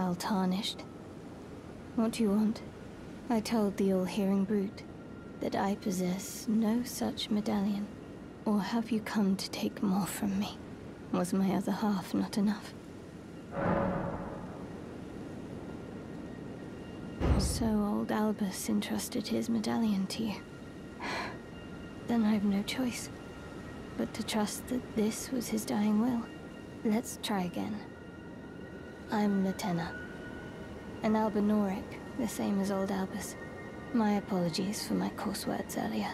Sol Tarnished. What do you want? I told the all-hearing brute that I possess no such medallion. Or have you come to take more from me? Was my other half not enough? So old Albus entrusted his medallion to you. Then I've no choice but to trust that this was his dying will. Let's try again. I'm Latena, an Albinauric, the same as old Albus. My apologies for my coarse words earlier.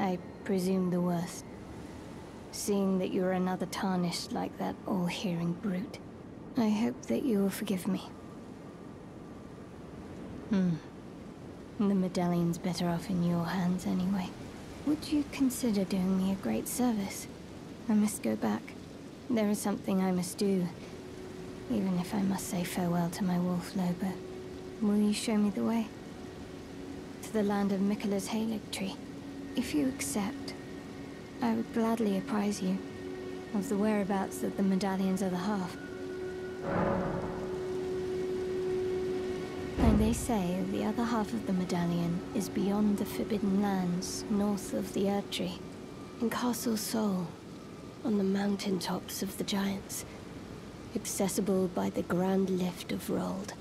I presume the worst, seeing that you're another tarnished like that all-hearing brute. I hope that you will forgive me. The medallion's better off in your hands anyway. Would you consider doing me a great service? I must go back. There is something I must do, even if I must say farewell to my wolf Loba. Will you show me the way? To the land of Mikola's Halig Tree. If you accept, I would gladly apprise you of the whereabouts of the medallion's other half. And they say the other half of the medallion is beyond the Forbidden Lands, north of the Erdtree, in Castle Sol, on the mountaintops of the Giants, accessible by the grand lift of Rold.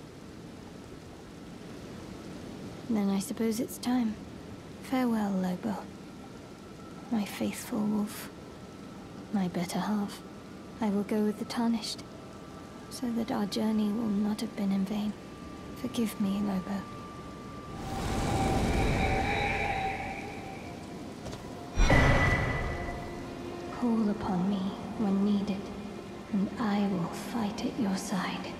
Then I suppose it's time. Farewell, Lobo. My faithful wolf. My better half. I will go with the Tarnished, so that our journey will not have been in vain. Forgive me, Lobo. Call upon me when needed, and I will fight at your side.